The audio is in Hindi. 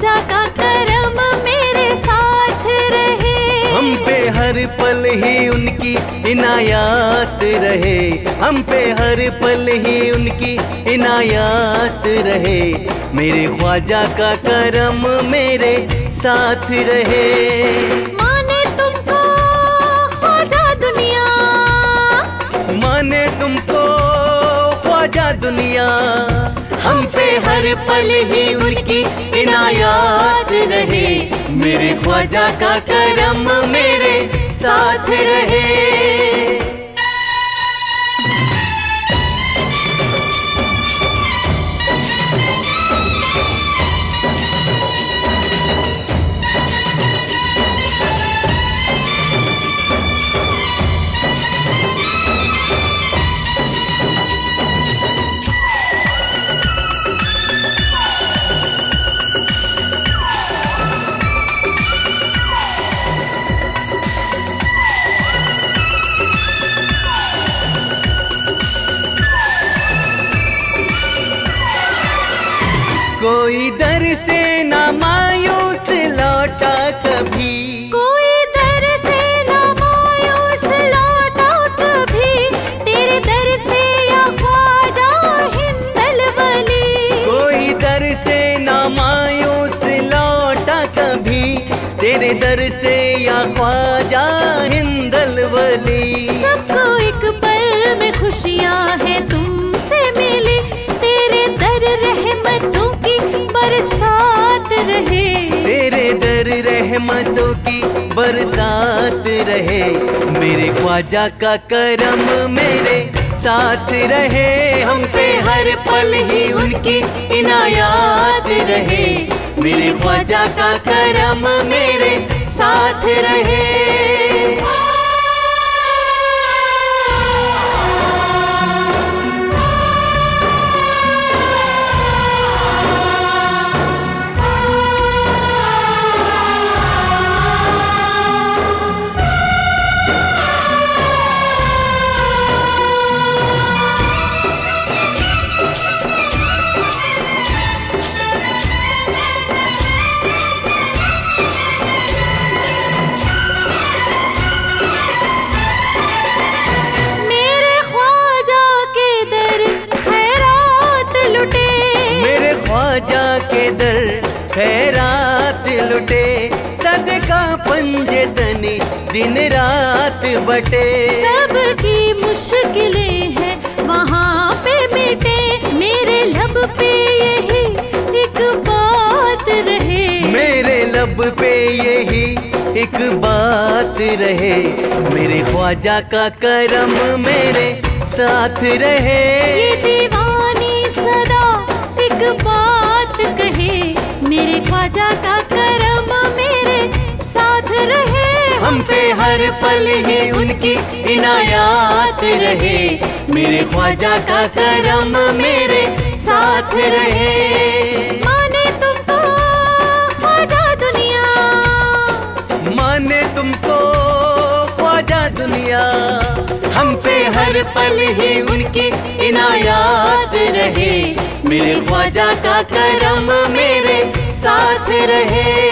राजा का करम मेरे साथ रहे, हम पे हर पल ही उनकी इनायत रहे, हम पे हर पल ही उनकी इनायत रहे, मेरे ख्वाजा का करम मेरे साथ रहे। दुनिया हम पे हर पल ही उनकी इनायत रहे, मेरे ख्वाजा का करम मेरे साथ रहे। कोई दर से ना मायूस लौटा कभी, कोई दर से ना मायूस लौटा कभी, तेरे दर से या ख्वाजा हिंदल वली, कोई दर से ना मायूस लौटा कभी, तेरे दर से या ख्वाजा हिंदल वली, सबको एक पल में खुशियाँ हैं तुमसे मिली, तेरे दर रहमतों की बरसात रहे, तेरे दर रहमतों की बरसात रहे, मेरे ख्वाजा का करम मेरे साथ रहे, हम पे हर पल ही उनकी इनायत रहे, मेरे ख्वाजा का करम मेरे साथ रहे। खैरात लुटे सदका पंजे तनी दिन रात बटे, सबकी मुश्किलें हैं वहाँ पे मिटे, मेरे लब पे यही एक बात रहे, मेरे लब पे यही एक बात रहे, मेरे ख्वाजा का करम मेरे साथ रहे। ये दीवानी सदा एक बात कहे, मेरे ख्वाजा का करम मेरे साथ रहे, हम पे हर पल ही उनकी इनायत रहे, मेरे ख्वाजा का करम मेरे साथ रहे। माने तुमको ख्वाजा दुनिया, माने तुमको ख्वाजा दुनिया, हम पे हर पल ही उनकी इनायत रहे, मेरे ख्वाजा का करम मेरे साथ रहे।